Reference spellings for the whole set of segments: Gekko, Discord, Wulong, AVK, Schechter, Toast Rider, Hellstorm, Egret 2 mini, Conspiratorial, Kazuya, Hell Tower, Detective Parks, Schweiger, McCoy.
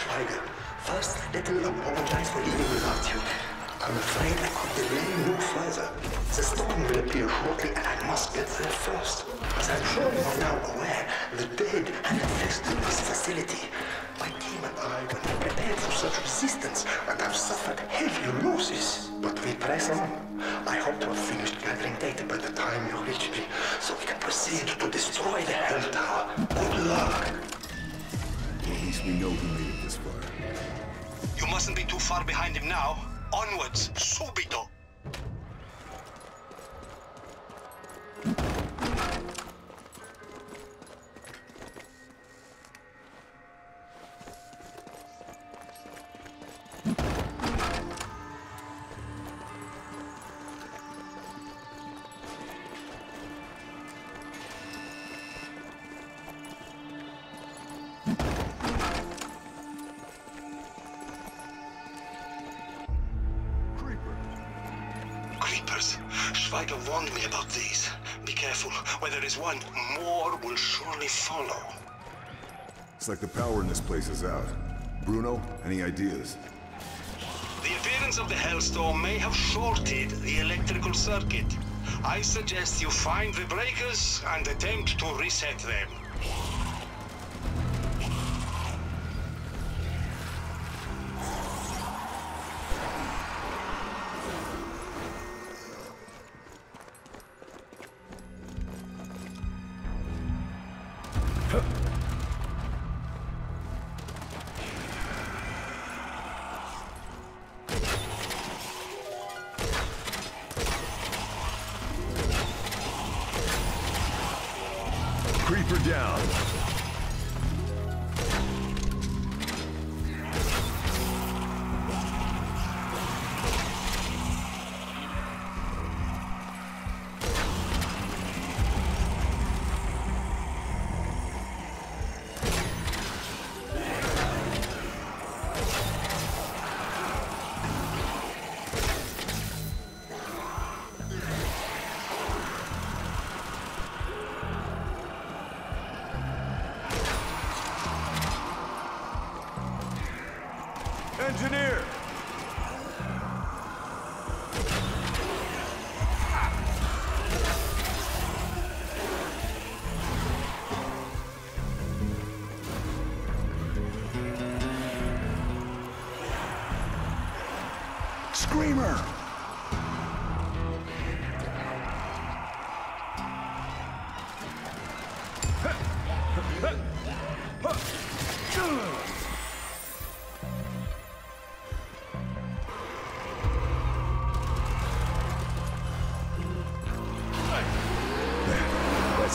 Schweiger. First, let me apologize for leaving without you. I'm afraid I could delay no further. The storm will appear shortly and I must get there first. As I'm sure you are now aware, the dead have infested this facility. My team and I were not prepared for such resistance and have suffered heavy losses. But we press on. I hope to have finished gathering data by the time you reach me, so we can proceed to destroy the Hell Tower. Good luck! At least we know we made it this far. You mustn't be too far behind him now. Onwards, subito! Schweiger warned me about these. Be careful. Where there is one, more will surely follow. It's like the power in this place is out. Bruno, any ideas? The appearance of the Hellstorm may have shorted the electrical circuit. I suggest you find the breakers and attempt to reset them. Creeper down. Engineer! Screamer! That's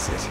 it.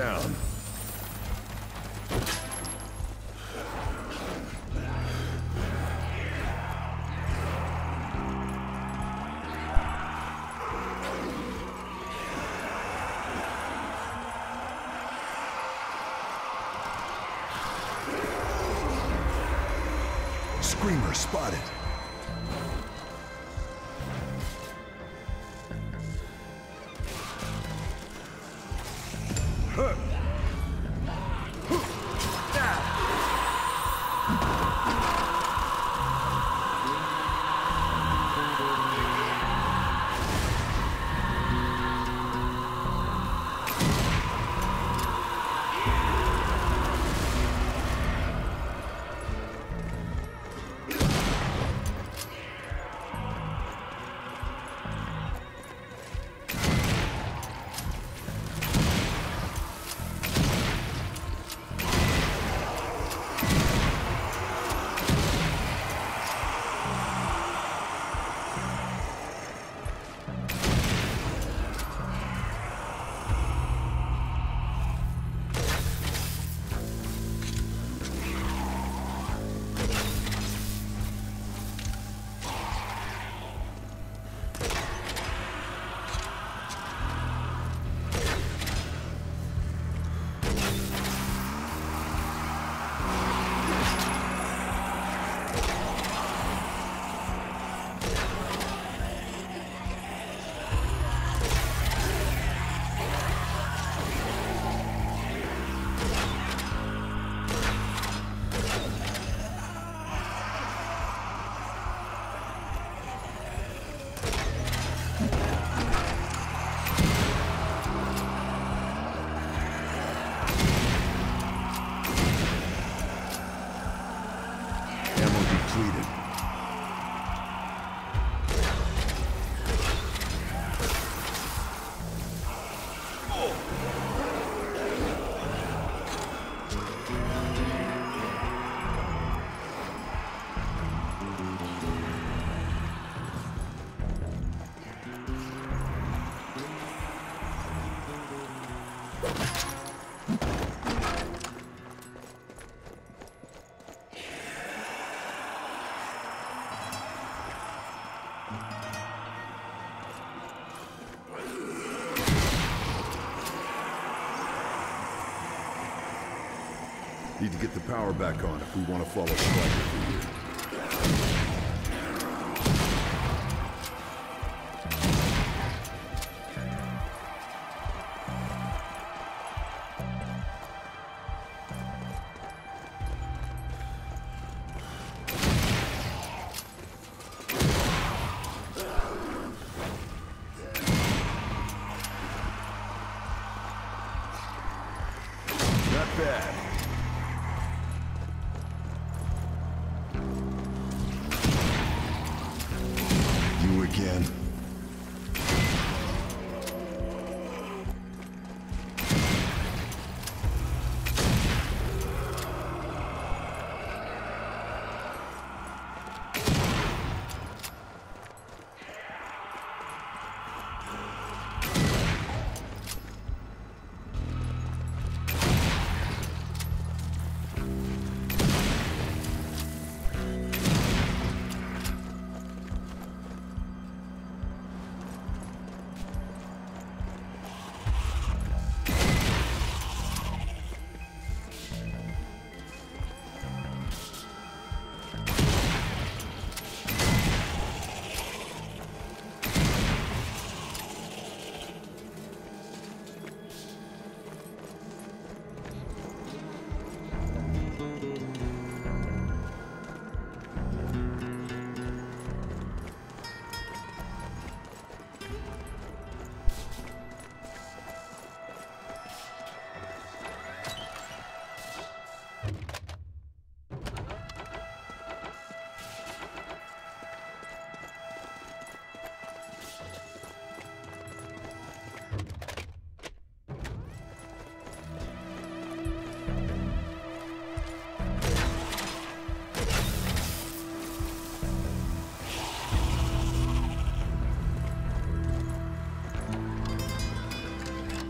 down. Screamer spotted. Need to get the power back on if we want to follow the Schechter.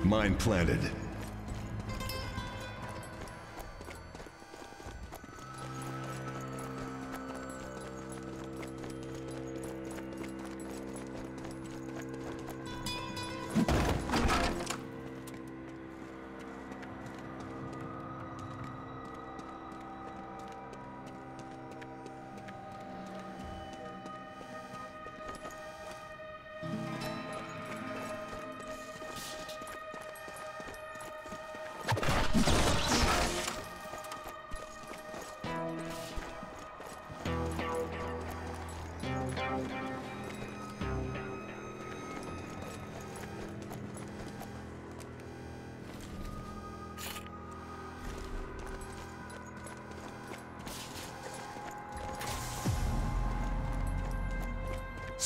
Mine planted.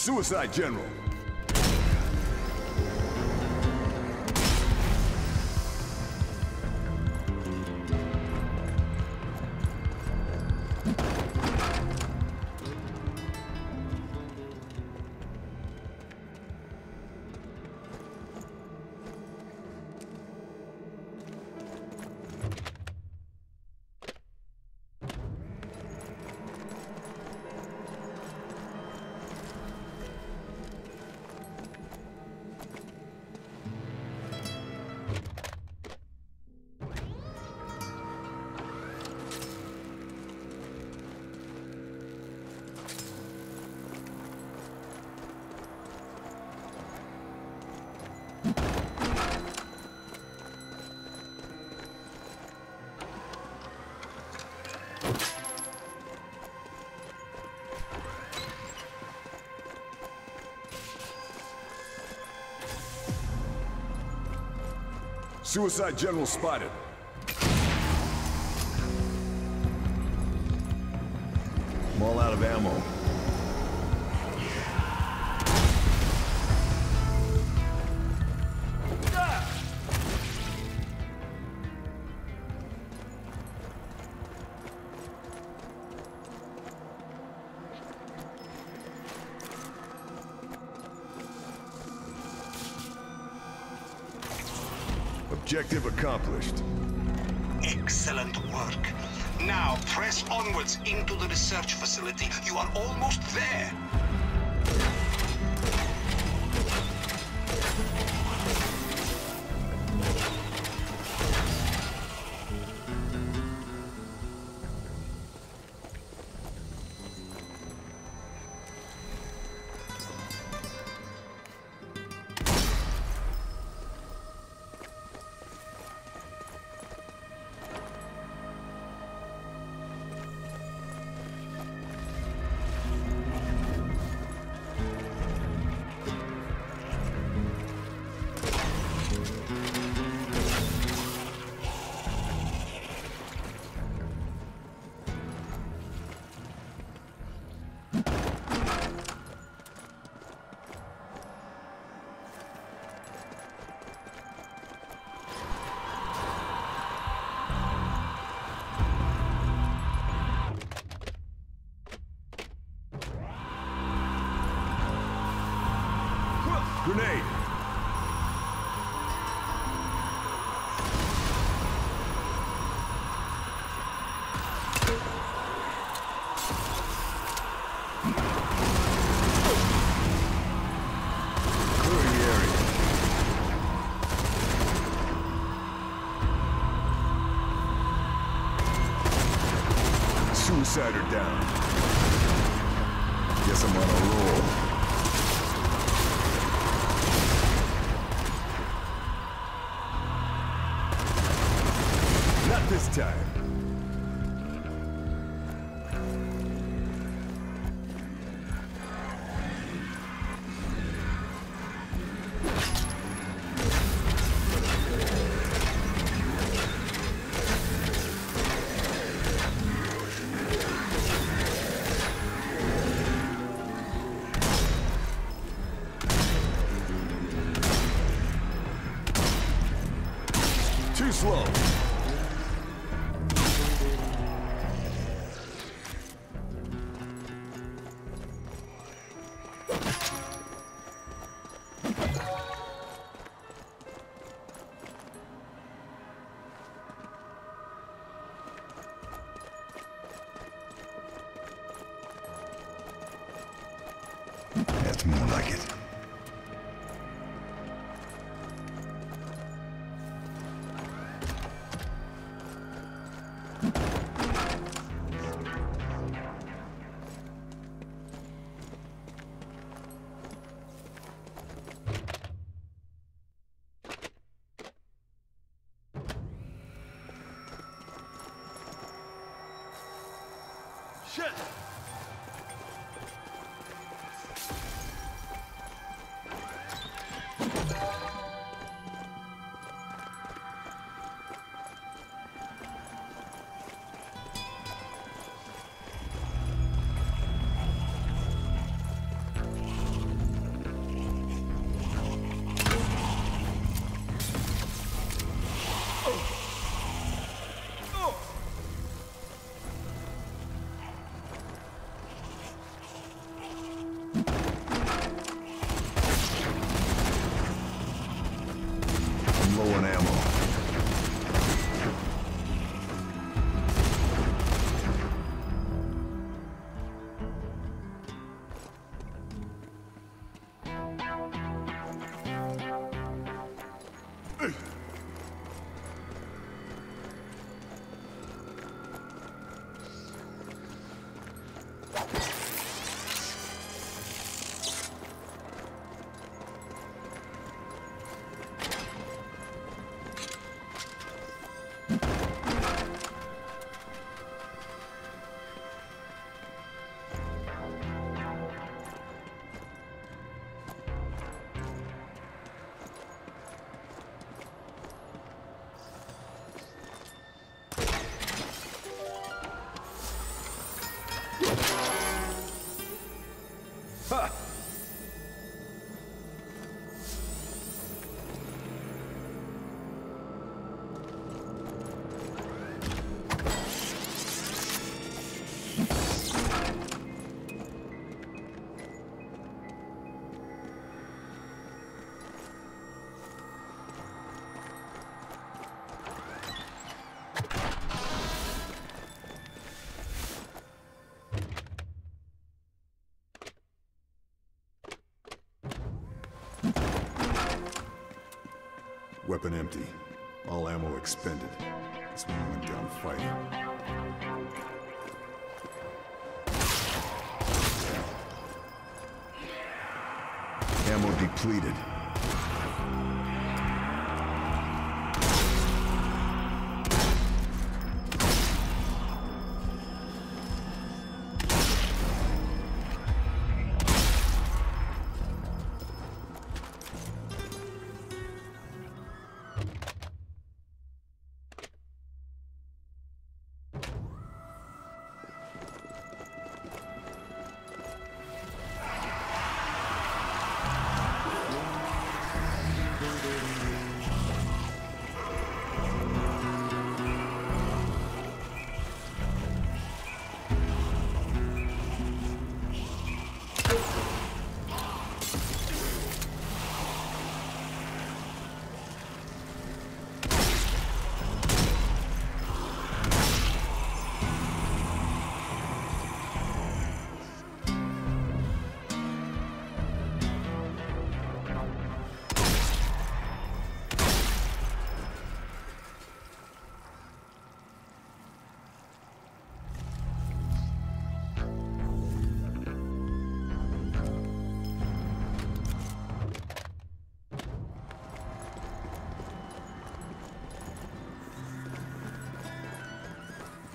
Suicide General. Suicide General spotted. I'm all out of ammo. Objective accomplished. Excellent work. Now press onwards into the research facility. You are almost there. Grenade! Slow. That's more like it. Shit! up and empty. All ammo expended. This one went down fighting. Ammo depleted.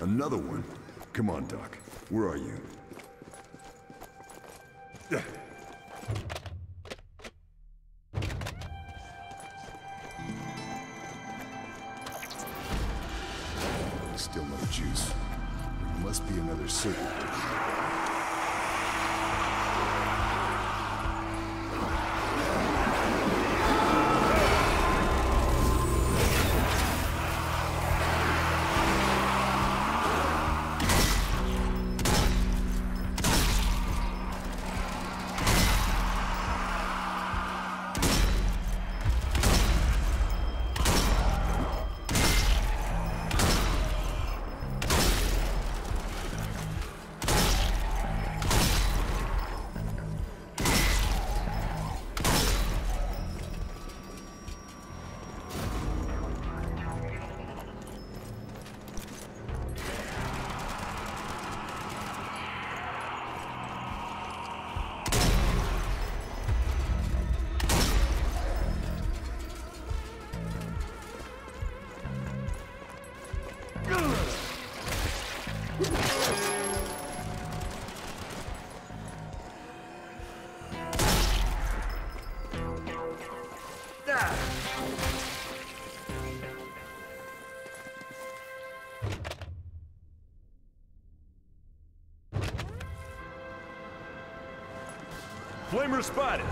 Another one? Come on, Doc. Where are you? Still no juice. There must be another circuit. Flamer spotted.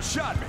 Shot me.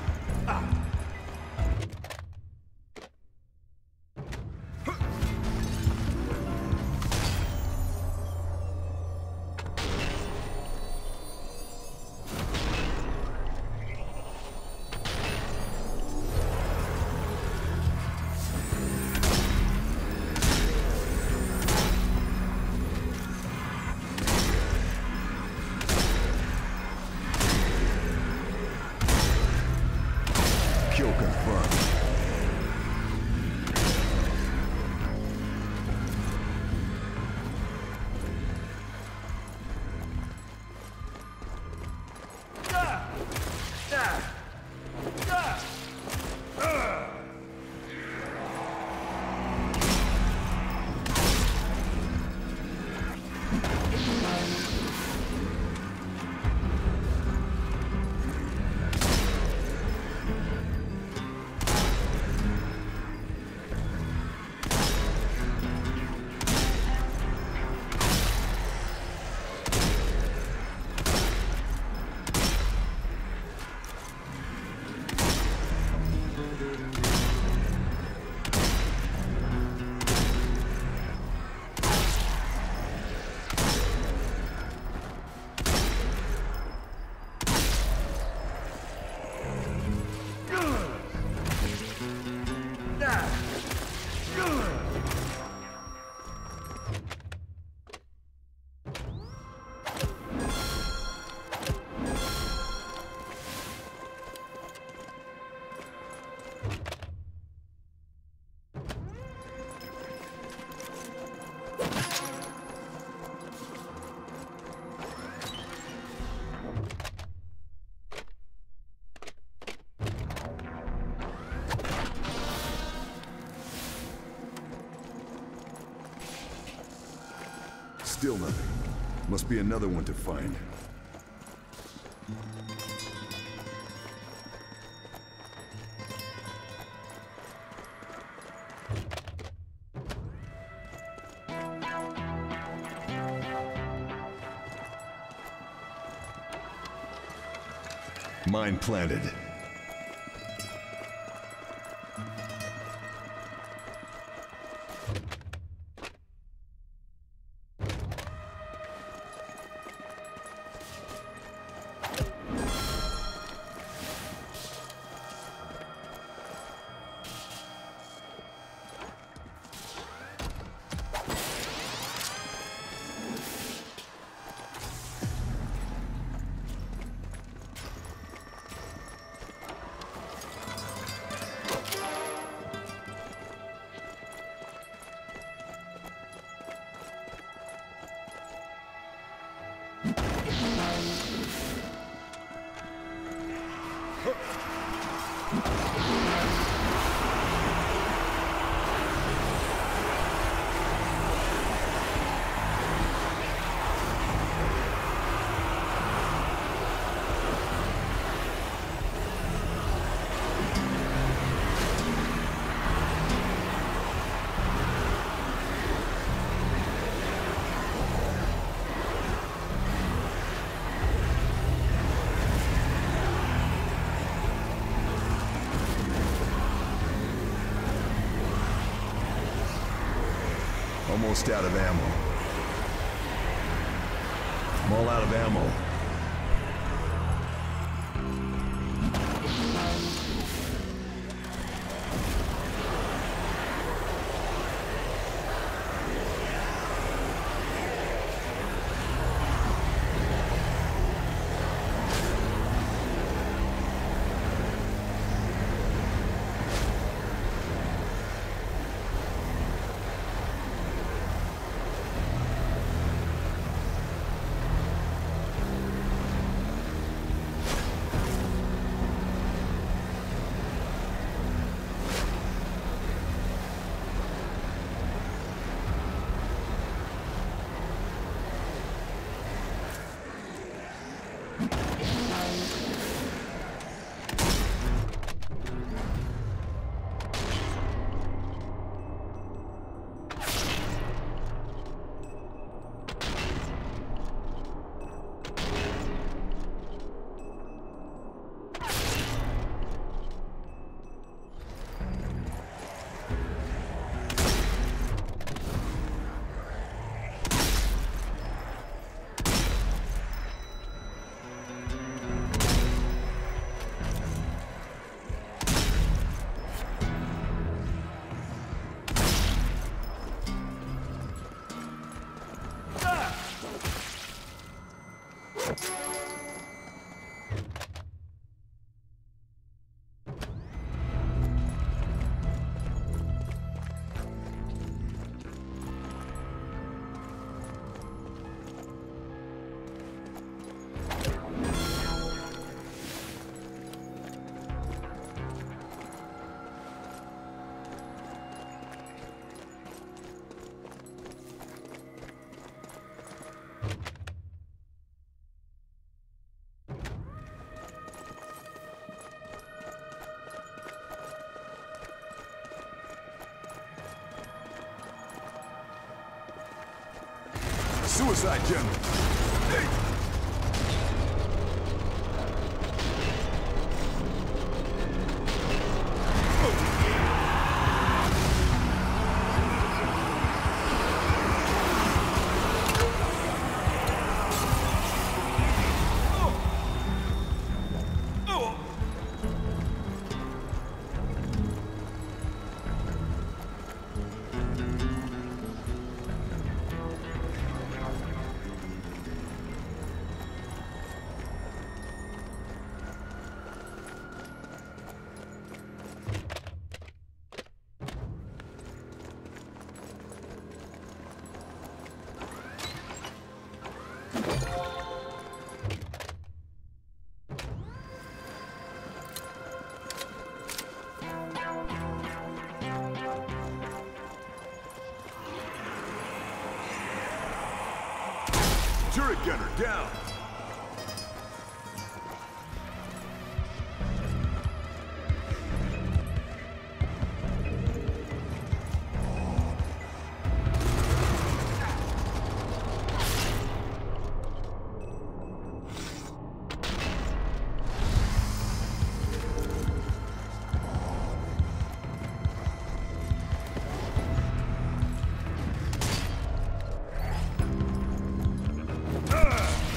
Still nothing. Must be another one to find. Mine planted. Almost out of ammo. I'm all out of ammo. Suicide, General. Hey. Turret gunner down.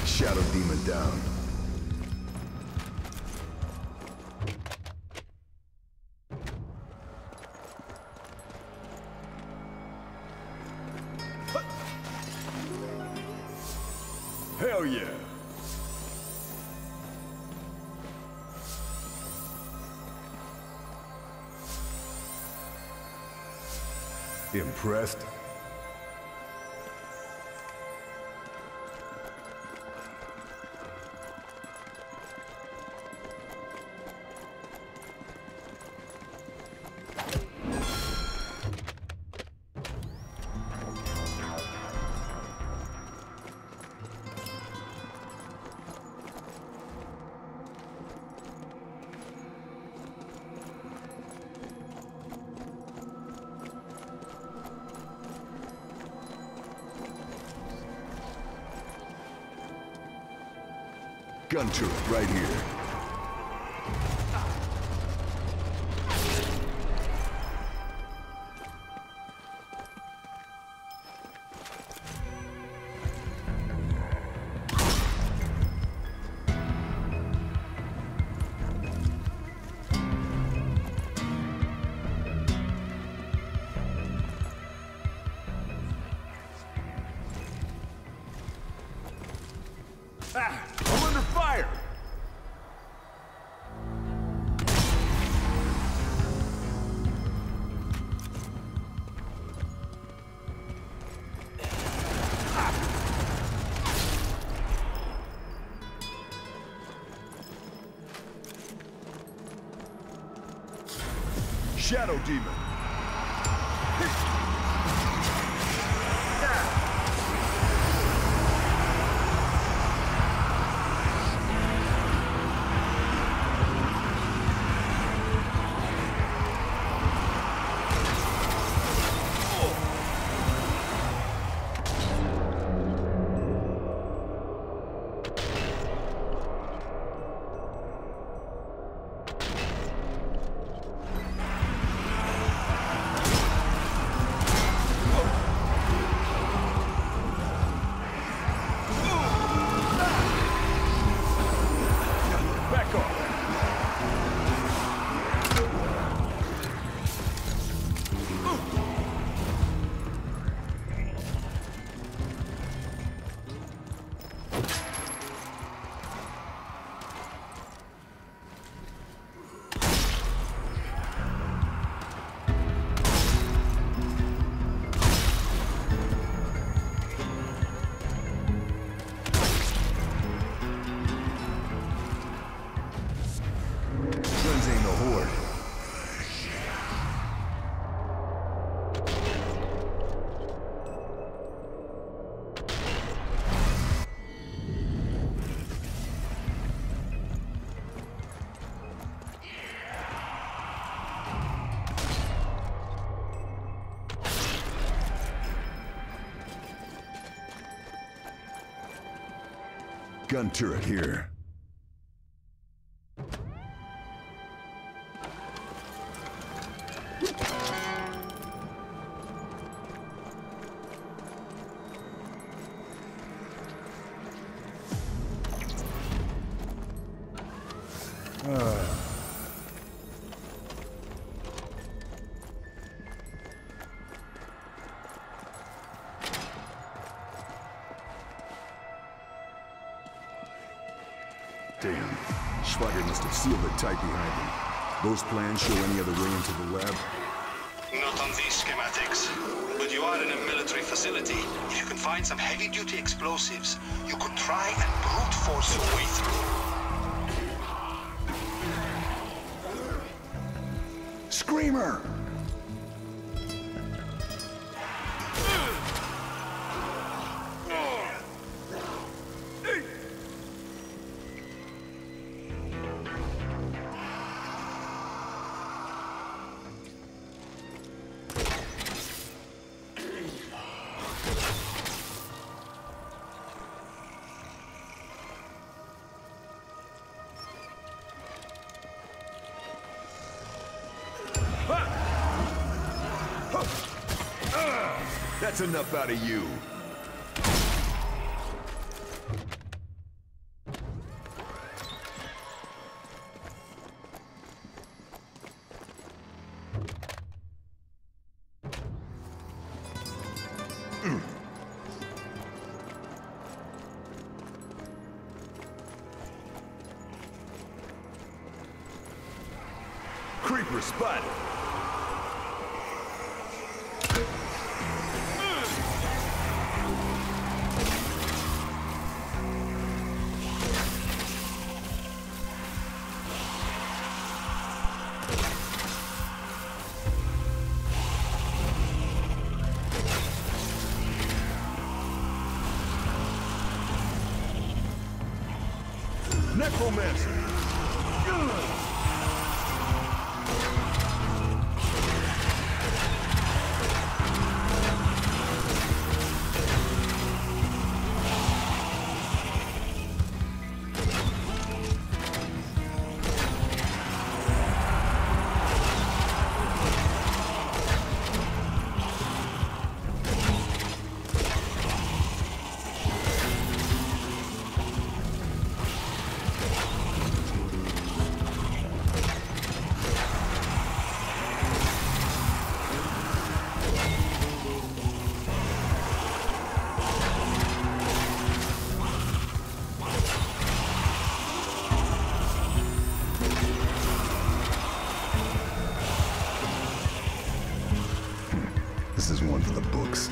Shadow Demon down. Hell yeah! Impressed? Gun turret right here. Ah! Fire! Shadow Demon. Gun turret here. Damn. Schweiger must have sealed it tight behind him. Those plans show any other way into the lab? Not on these schematics. But you are in a military facility. If you can find some heavy-duty explosives, you could try and brute force your way through. Screamer! That's enough out of you. Creeper spotted. Necromancer. This is one for the books.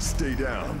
Stay down.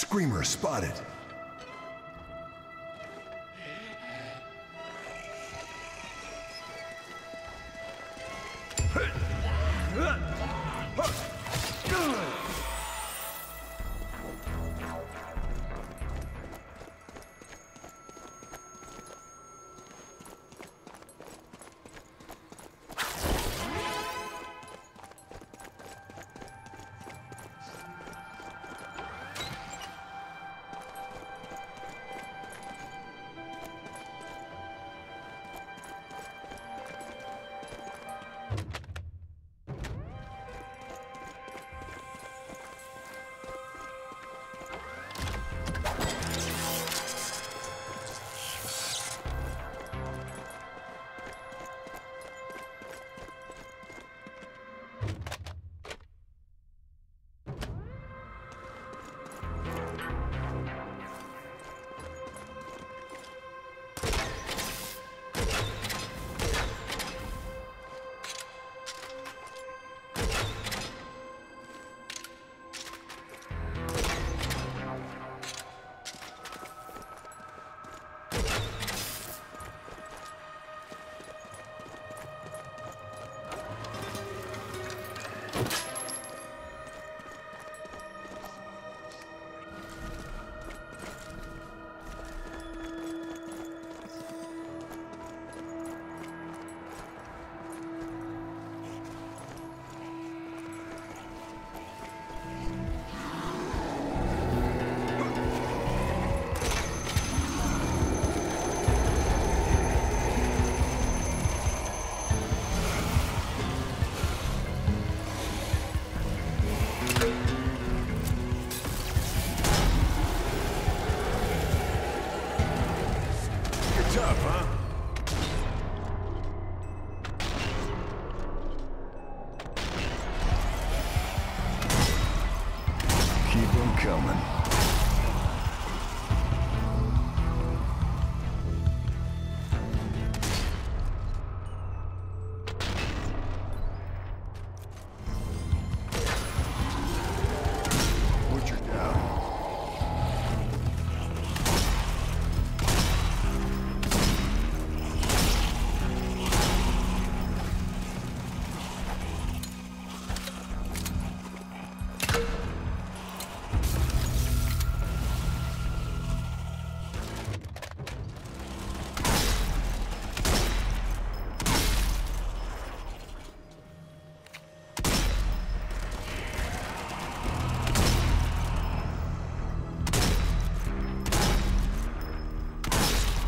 Screamer spotted.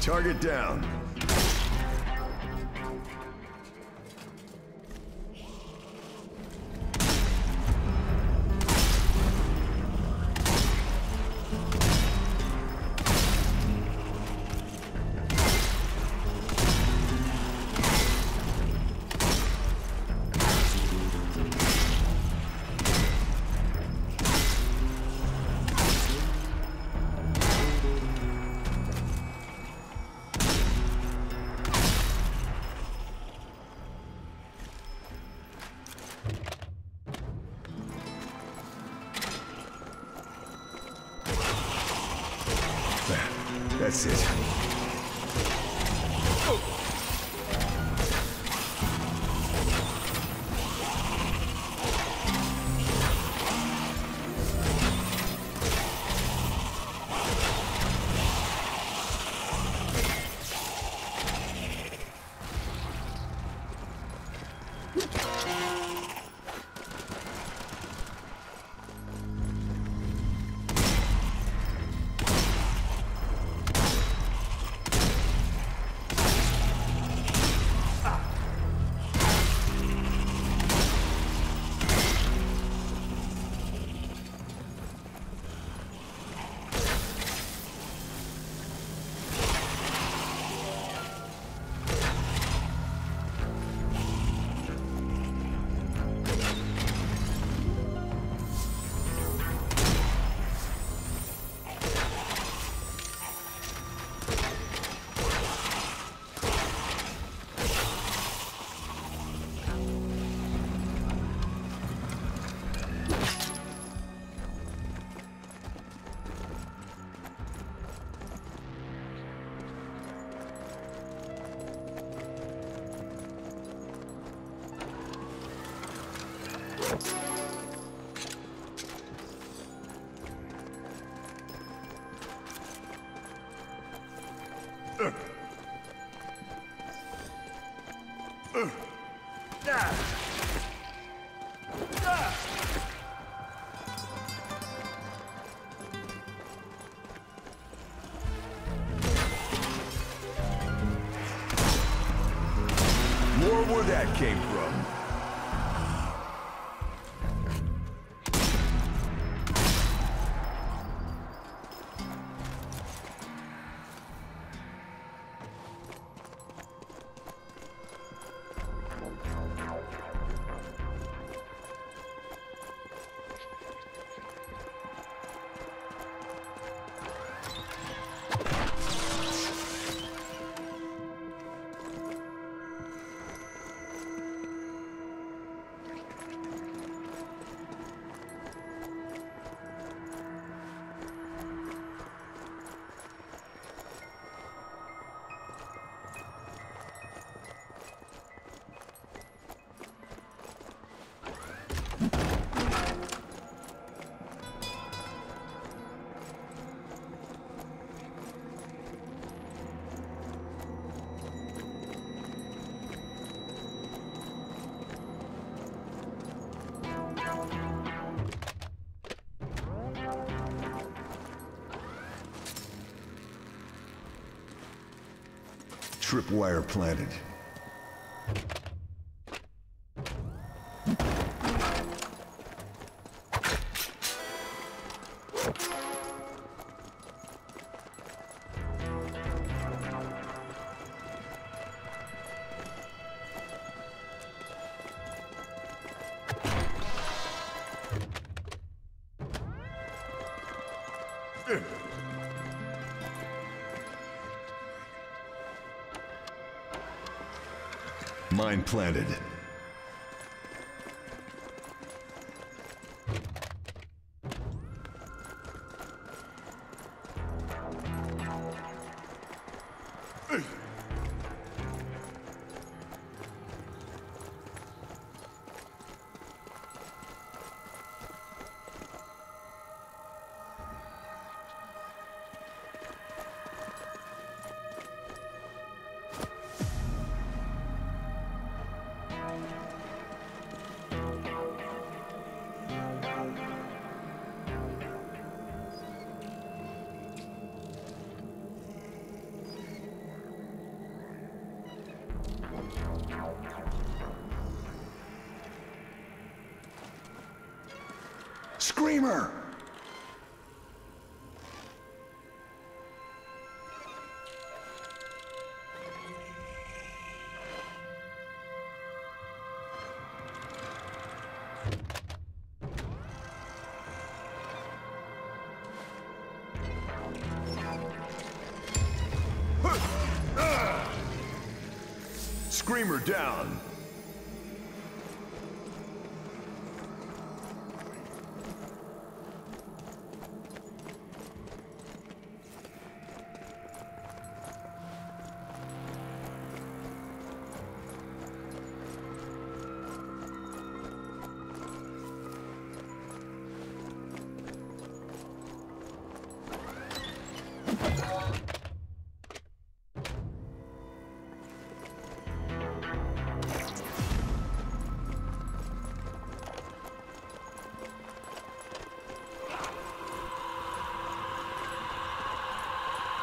Target down. That's it. More where that came from. Tripwire planted. Mine planted. Screamer! Screamer down!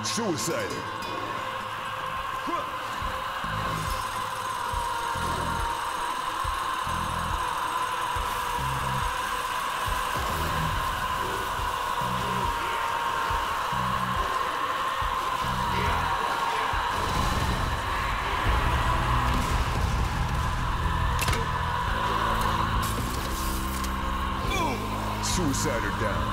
Suicide. Suicider down.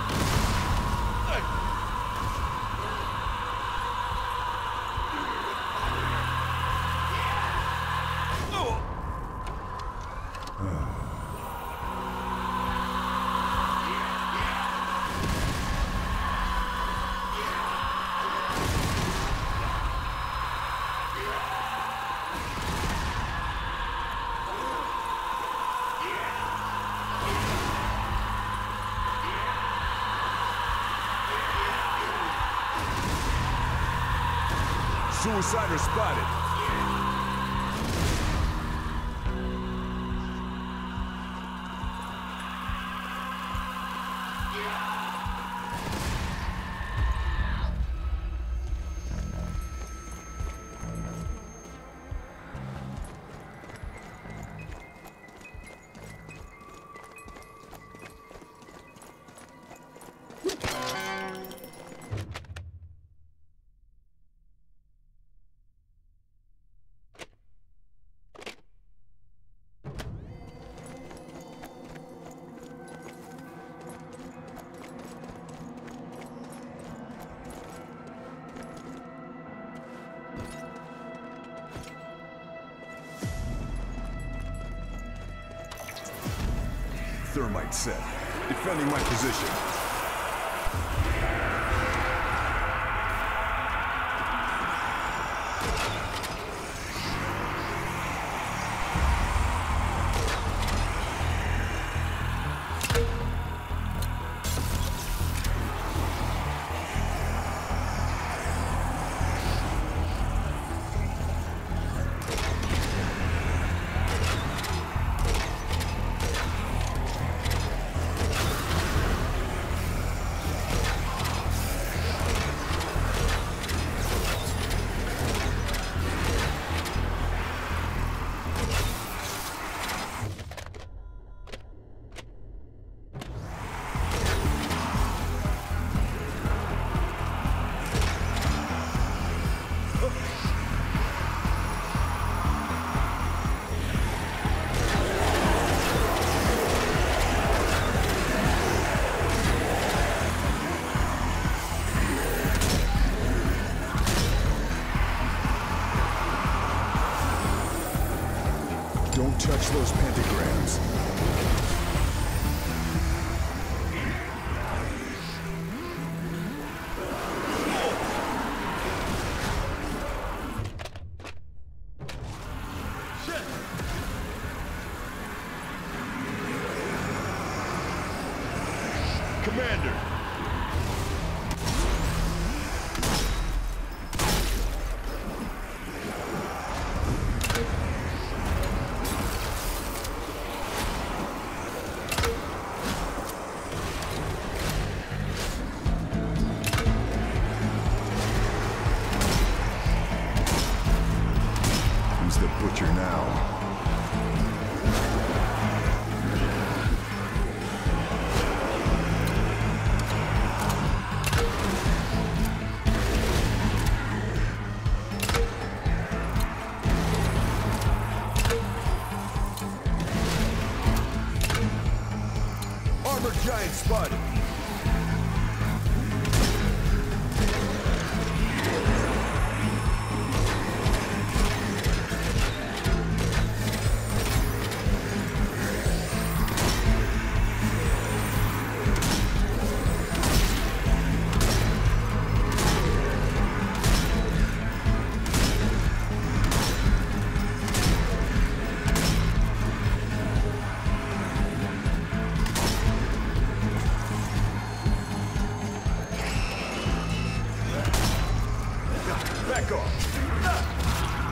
Suicider spotted. Thermite set. Defending my position. Don't touch those pentagrams. Giant spud. Back off!